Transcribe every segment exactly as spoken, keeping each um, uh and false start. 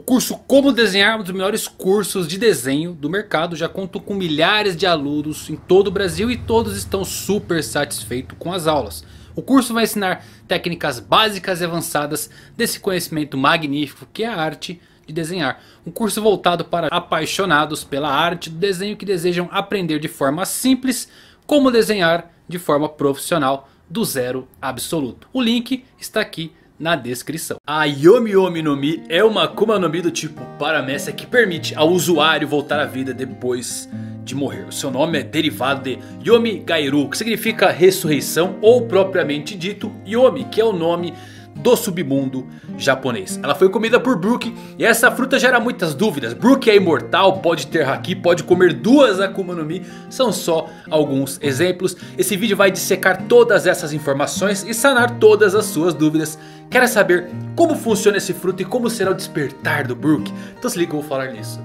O curso Como Desenhar é um dos melhores cursos de desenho do mercado. Já conto com milhares de alunos em todo o Brasil e todos estão super satisfeitos com as aulas. O curso vai ensinar técnicas básicas e avançadas desse conhecimento magnífico que é a arte de desenhar. Um curso voltado para apaixonados pela arte do desenho que desejam aprender de forma simples como desenhar de forma profissional do zero absoluto. O link está aqui na descrição. A Yomi Yomi no Mi é uma Akuma no Mi do tipo Paramécia que permite ao usuário voltar à vida depois de morrer. O seu nome é derivado de Yomi Gairu, que significa ressurreição, ou propriamente dito Yomi, que é o nome do submundo japonês. Ela foi comida por Brook e essa fruta gera muitas dúvidas. Brook é imortal, pode ter haki, pode comer duas Akuma no Mi. São só alguns exemplos. Esse vídeo vai dissecar todas essas informações e sanar todas as suas dúvidas. Quer saber como funciona esse fruto e como será o despertar do Brook? Então se liga que eu vou falar nisso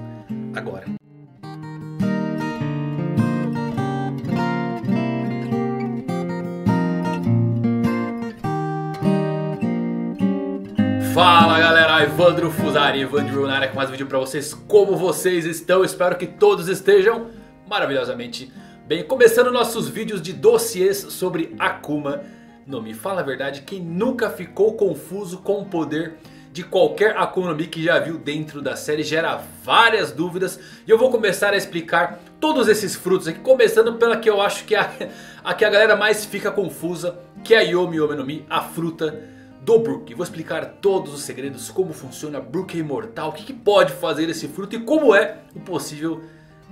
agora. Fala galera, Evandro Fusari, Evandro na área com mais um vídeo pra vocês. Como vocês estão? Espero que todos estejam maravilhosamente bem. Começando nossos vídeos de dossiês sobre Akuma no Mi. Fala a verdade, quem nunca ficou confuso com o poder de qualquer Akuma no Mi que já viu dentro da série? Gera várias dúvidas e eu vou começar a explicar todos esses frutos aqui. Começando pela que eu acho que a, a que a galera mais fica confusa, que é a Yomi Yomi no Mi, a fruta do Brook. Vou explicar todos os segredos, como funciona, Brook é imortal, o que, que pode fazer esse fruto e como é o possível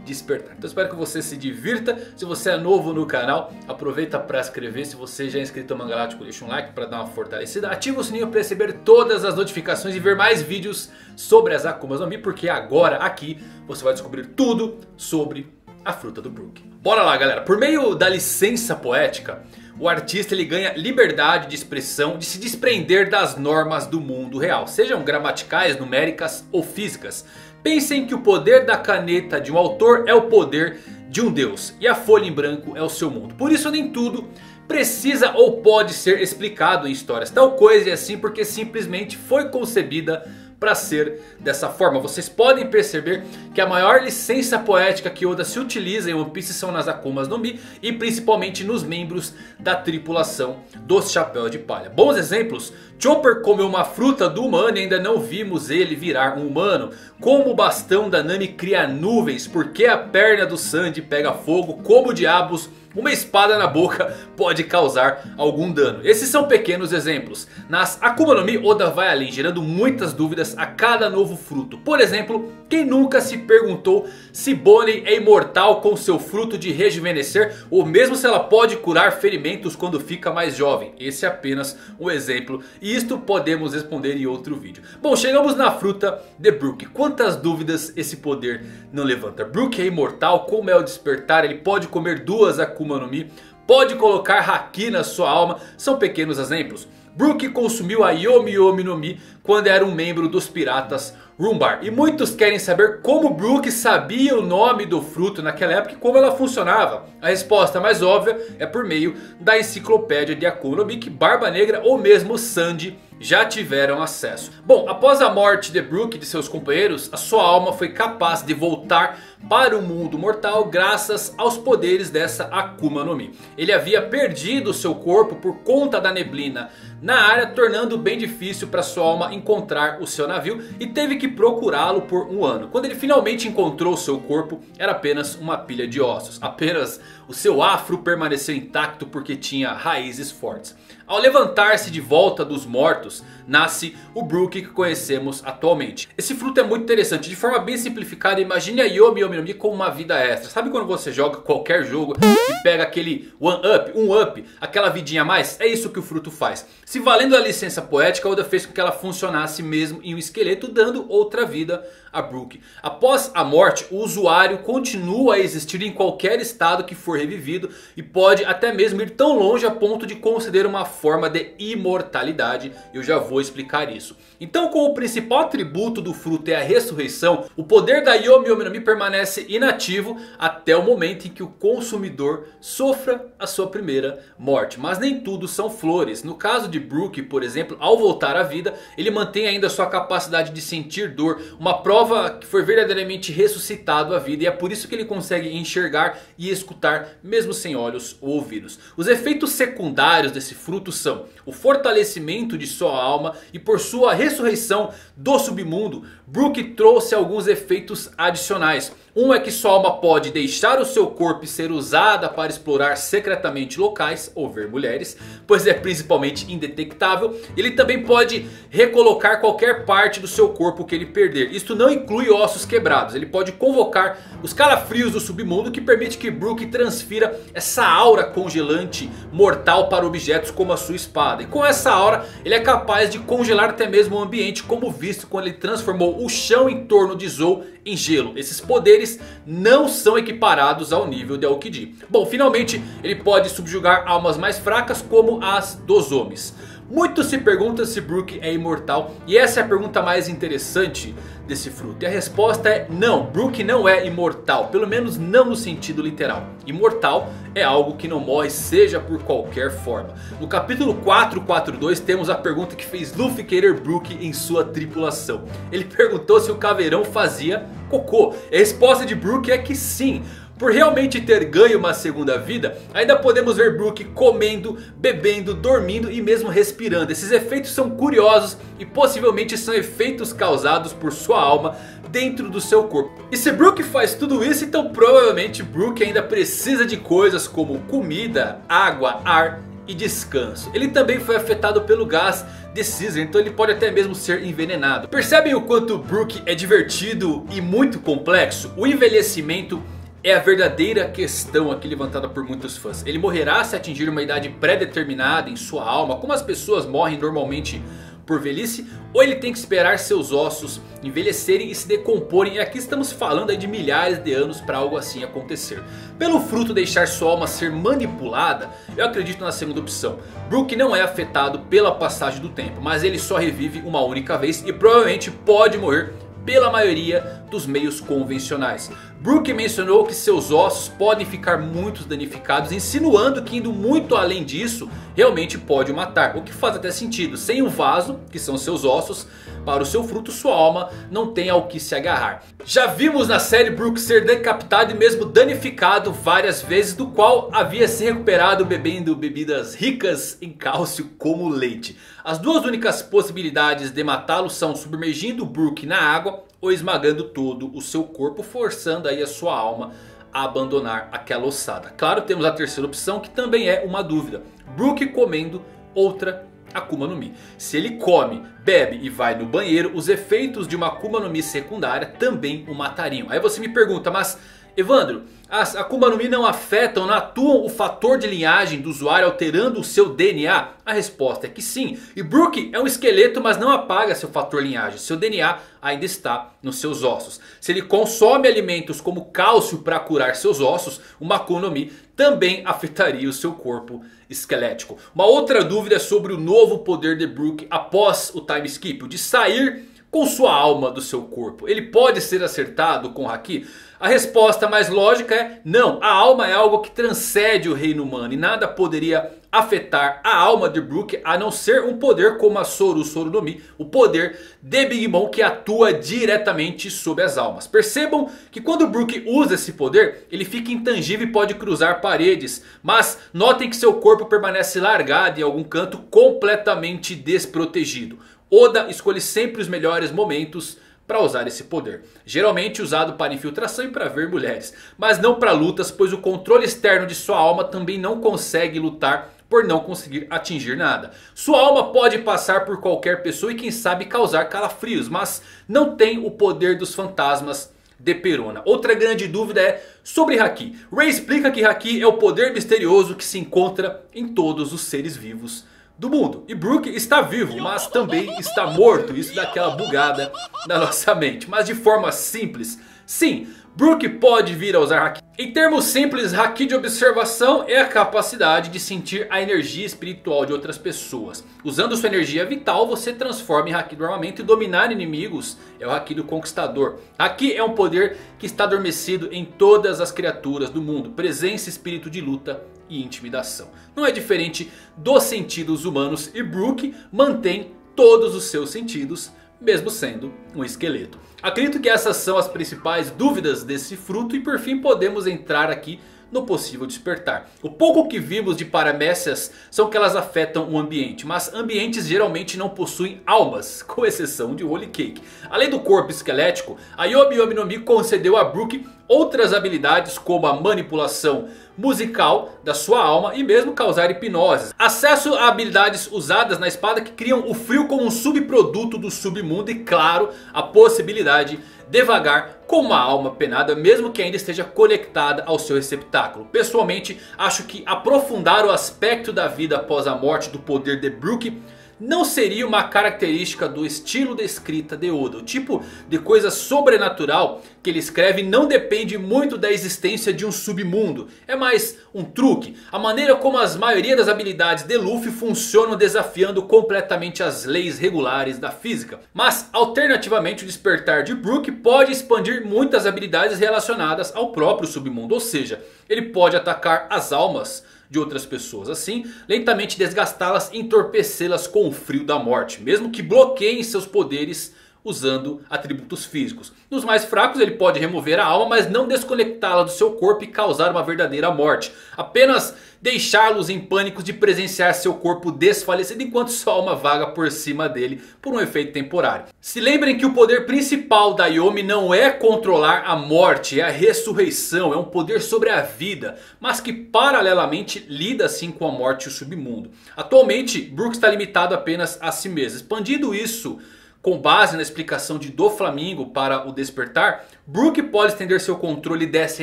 despertar. Então espero que você se divirta. Se você é novo no canal, aproveita para se inscrever. Se você já é inscrito no Manga Galáctico, deixa um like para dar uma fortalecida. Ativa o sininho para receber todas as notificações e ver mais vídeos sobre as Akumas no Mi, porque agora aqui você vai descobrir tudo sobre a fruta do Brook. Bora lá galera, por meio da licença poética, o artista ele ganha liberdade de expressão, de se desprender das normas do mundo real, sejam gramaticais, numéricas ou físicas. Pensem que o poder da caneta de um autor é o poder de um deus e a folha em branco é o seu mundo. Por isso nem tudo precisa ou pode ser explicado em histórias. Tal coisa é assim porque simplesmente foi concebida para ser dessa forma. Vocês podem perceber que a maior licença poética que Oda se utiliza em One Piece são nas Akumas no Mi. E principalmente nos membros da tripulação dos Chapéu de Palha. Bons exemplos: Chopper comeu uma fruta do humano e ainda não vimos ele virar um humano. Como o bastão da Nami cria nuvens, porque a perna do Sanji pega fogo. Como diabos uma espada na boca pode causar algum dano. Esses são pequenos exemplos. Nas Akuma no Mi, Oda vai além, gerando muitas dúvidas a cada novo fruto. Por exemplo, quem nunca se perguntou se Bonnie é imortal com seu fruto de rejuvenescer, ou mesmo se ela pode curar ferimentos quando fica mais jovem? Esse é apenas um exemplo e isto podemos responder em outro vídeo. Bom, chegamos na fruta de Brook. Quantas dúvidas esse poder não levanta? Brook é imortal, como é o despertar? Ele pode comer duas Akuma no Mi, pode colocar haki na sua alma, são pequenos exemplos. Brook consumiu a Yomi Yomi no Mi quando era um membro dos piratas Rumbar. E muitos querem saber como Brook sabia o nome do fruto naquela época e como ela funcionava. A resposta mais óbvia é por meio da enciclopédia de Akuma no Mi que Barba Negra ou mesmo Sanji já tiveram acesso. Bom, após a morte de Brook e de seus companheiros, a sua alma foi capaz de voltar para o mundo mortal graças aos poderes dessa Akuma no Mi. Ele havia perdido seu corpo por conta da neblina na área, tornando bem difícil para sua alma encontrar o seu navio e teve que procurá-lo por um ano. Quando ele finalmente encontrou seu corpo, era apenas uma pilha de ossos. Apenas o seu afro permaneceu intacto porque tinha raízes fortes. Ao levantar-se de volta dos mortos, nasce o Brook que conhecemos atualmente. Esse fruto é muito interessante. De forma bem simplificada, imagine a Yomi Yomi no Mi como uma vida extra. Sabe quando você joga qualquer jogo e pega aquele one up, um up, aquela vidinha a mais? É isso que o fruto faz. Se valendo a licença poética, Oda fez com que ela funcionasse mesmo em um esqueleto, dando outra vida a Brook. Após a morte, o usuário continua a existir em qualquer estado que for revivido e pode até mesmo ir tão longe a ponto de conceder uma forma de imortalidade, eu já vou explicar isso. Então, como o principal atributo do fruto é a ressurreição, o poder da Yomi Yomi no Mi permanece inativo até o momento em que o consumidor sofra a sua primeira morte. Mas nem tudo são flores. No caso de Brook, por exemplo, ao voltar à vida, ele mantém ainda sua capacidade de sentir dor, uma prova que foi verdadeiramente ressuscitado à vida, e é por isso que ele consegue enxergar e escutar mesmo sem olhos ou ouvidos. Os efeitos secundários desse fruto são o fortalecimento de sua alma, e por sua ressurreição do submundo, Brook trouxe alguns efeitos adicionais. Um é que sua alma pode deixar o seu corpo e ser usada para explorar secretamente locais ou ver mulheres, pois é principalmente indetectável. Ele também pode recolocar qualquer parte do seu corpo que ele perder. Isto não inclui ossos quebrados. Ele pode convocar os calafrios do submundo, que permite que Brook transfira essa aura congelante mortal para objetos como a sua espada. E com essa aura ele é capaz de congelar até mesmo o ambiente, como visto quando ele transformou o chão em torno de Zou em gelo. Esses poderes não são equiparados ao nível de Aokiji. Bom, finalmente ele pode subjugar almas mais fracas, como as dos homens. Muitos se perguntam se Brook é imortal, e essa é a pergunta mais interessante desse fruto. E a resposta é não, Brook não é imortal, pelo menos não no sentido literal. Imortal é algo que não morre, seja por qualquer forma. No capítulo quatrocentos e quarenta e dois temos a pergunta que fez Luffy querer Brook em sua tripulação. Ele perguntou se o caveirão fazia cocô. A resposta de Brook é que sim. Por realmente ter ganho uma segunda vida, ainda podemos ver Brook comendo, bebendo, dormindo e mesmo respirando. Esses efeitos são curiosos e possivelmente são efeitos causados por sua alma dentro do seu corpo. E se Brook faz tudo isso, então provavelmente Brook ainda precisa de coisas como comida, água, ar e descanso. Ele também foi afetado pelo gás de Caesar, então ele pode até mesmo ser envenenado. Percebem o quanto Brook é divertido e muito complexo? O envelhecimento é a verdadeira questão aqui levantada por muitos fãs. Ele morrerá se atingir uma idade pré-determinada em sua alma, como as pessoas morrem normalmente por velhice, ou ele tem que esperar seus ossos envelhecerem e se decomporem? E aqui estamos falando aí de milhares de anos para algo assim acontecer. Pelo fruto deixar sua alma ser manipulada, eu acredito na segunda opção. Brook não é afetado pela passagem do tempo, mas ele só revive uma única vez e provavelmente pode morrer pela maioria dos meios convencionais. Brook mencionou que seus ossos podem ficar muito danificados, insinuando que indo muito além disso realmente pode o matar. O que faz até sentido. Sem um vaso, que são seus ossos, para o seu fruto, sua alma não tem ao que se agarrar. Já vimos na série Brook ser decapitado e mesmo danificado várias vezes, do qual havia se recuperado bebendo bebidas ricas em cálcio como leite. As duas únicas possibilidades de matá-lo são submergindo Brook na água ou esmagando todo o seu corpo, forçando aí a sua alma a abandonar aquela ossada. Claro, temos a terceira opção, que também é uma dúvida. Brook comendo outra Akuma no Mi. Se ele come, bebe e vai no banheiro, os efeitos de uma Akuma no Mi secundária também o matariam. Aí você me pergunta, mas Evandro, as Akuma no Mi não afetam, não atuam o fator de linhagem do usuário alterando o seu D N A? A resposta é que sim. E Brook é um esqueleto, mas não apaga seu fator linhagem. Seu D N A ainda está nos seus ossos. Se ele consome alimentos como cálcio para curar seus ossos, uma Akuma no Mi também afetaria o seu corpo esquelético. Uma outra dúvida é sobre o novo poder de Brook após o time skip, o de sair com sua alma do seu corpo. Ele pode ser acertado com Haki? A resposta mais lógica é não. A alma é algo que transcende o reino humano, e nada poderia afetar a alma de Brook, a não ser um poder como a Soru Soru no Mi, o poder de Big Mom, que atua diretamente sobre as almas. Percebam que quando Brook usa esse poder, ele fica intangível e pode cruzar paredes, mas notem que seu corpo permanece largado em algum canto, completamente desprotegido. Oda escolhe sempre os melhores momentos para usar esse poder. Geralmente usado para infiltração e para ver mulheres, mas não para lutas, pois o controle externo de sua alma também não consegue lutar por não conseguir atingir nada. Sua alma pode passar por qualquer pessoa e quem sabe causar calafrios, mas não tem o poder dos fantasmas de Perona. Outra grande dúvida é sobre Haki. Ray explica que Haki é o poder misterioso que se encontra em todos os seres vivos do mundo. E Brook está vivo, mas também está morto. Isso dá aquela bugada na nossa mente. Mas de forma simples, sim, Brook pode vir a usar Haki. Em termos simples, haki de observação é a capacidade de sentir a energia espiritual de outras pessoas. Usando sua energia vital, você transforma em haki do armamento e dominar inimigos é o haki do conquistador. Haki é um poder que está adormecido em todas as criaturas do mundo. Presença, espírito de luta e intimidação. Não é diferente dos sentidos humanos e Brook mantém todos os seus sentidos, mesmo sendo um esqueleto. Acredito que essas são as principais dúvidas desse fruto. E por fim podemos entrar aqui no possível despertar. O pouco que vimos de paramécias são que elas afetam o ambiente. Mas ambientes geralmente não possuem almas, com exceção de Holy Cake. Além do corpo esquelético, a Yomi Yomi no Mi concedeu a Brook outras habilidades como a manipulação musical da sua alma e mesmo causar hipnoses. Acesso a habilidades usadas na espada que criam o frio como um subproduto do submundo. E claro, a possibilidade de vagar com uma alma penada mesmo que ainda esteja conectada ao seu receptáculo. Pessoalmente, acho que aprofundar o aspecto da vida após a morte do poder de Brook não seria uma característica do estilo de escrita de Oda. O tipo de coisa sobrenatural que ele escreve não depende muito da existência de um submundo. É mais um truque. A maneira como as maioria das habilidades de Luffy funcionam desafiando completamente as leis regulares da física. Mas alternativamente o despertar de Brook pode expandir muitas habilidades relacionadas ao próprio submundo. Ou seja, ele pode atacar as almas de outras pessoas, assim lentamente desgastá-las e entorpecê-las com o frio da morte, mesmo que bloqueiem seus poderes usando atributos físicos. Nos mais fracos ele pode remover a alma, mas não desconectá-la do seu corpo e causar uma verdadeira morte. Apenas deixá-los em pânico de presenciar seu corpo desfalecido enquanto sua alma vaga por cima dele por um efeito temporário. Se lembrem que o poder principal da Yomi não é controlar a morte, é a ressurreição. É um poder sobre a vida, mas que paralelamente lida assim com a morte e o submundo. Atualmente Brook está limitado apenas a si mesmo. Expandindo isso com base na explicação de Doflamingo para o despertar, Brook pode estender seu controle dessa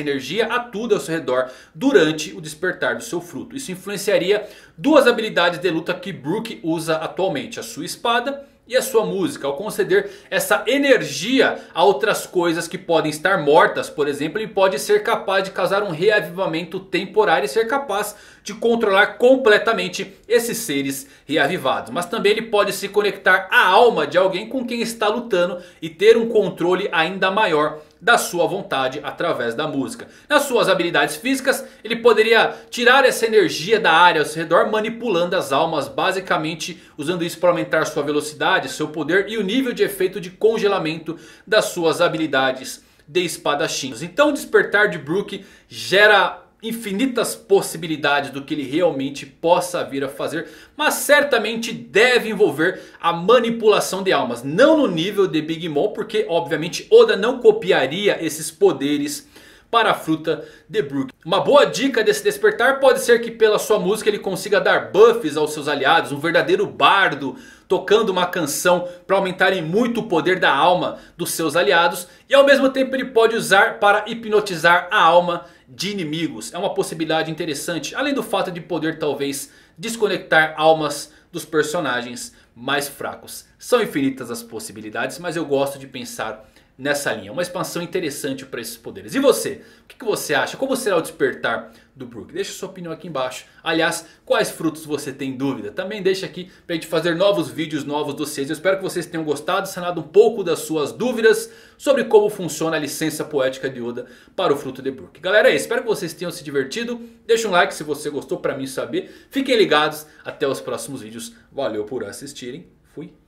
energia a tudo ao seu redor durante o despertar do seu fruto. Isso influenciaria duas habilidades de luta que Brook usa atualmente: a sua espada e a sua música. Ao conceder essa energia a outras coisas que podem estar mortas, por exemplo, ele pode ser capaz de causar um reavivamento temporário e ser capaz de controlar completamente esses seres reavivados. Mas também ele pode se conectar à alma de alguém com quem está lutando e ter um controle ainda maior da sua vontade através da música. Nas suas habilidades físicas, ele poderia tirar essa energia da área ao seu redor, manipulando as almas, basicamente usando isso para aumentar sua velocidade, seu poder e o nível de efeito de congelamento das suas habilidades de espadachins. Então o despertar de Brook gera infinitas possibilidades do que ele realmente possa vir a fazer, mas certamente deve envolver a manipulação de almas. Não no nível de Big Mom, porque obviamente Oda não copiaria esses poderes para a fruta de Brook. Uma boa dica desse despertar pode ser que pela sua música ele consiga dar buffs aos seus aliados. Um verdadeiro bardo tocando uma canção para aumentarem muito o poder da alma dos seus aliados. E ao mesmo tempo ele pode usar para hipnotizar a alma de inimigos. É uma possibilidade interessante. Além do fato de poder talvez desconectar almas dos personagens mais fracos. São infinitas as possibilidades, mas eu gosto de pensar nessa linha. Uma expansão interessante para esses poderes. E você? O que você acha? Como será o despertar do Brook? Deixa sua opinião aqui embaixo. Aliás, quais frutos você tem dúvida? Também deixa aqui para a gente fazer novos vídeos, novos dossiês. Eu espero que vocês tenham gostado, sanado um pouco das suas dúvidas sobre como funciona a licença poética de Oda para o fruto de Brook. Galera, é isso. Espero que vocês tenham se divertido. Deixa um like se você gostou para mim saber. Fiquem ligados. Até os próximos vídeos. Valeu por assistirem. Fui.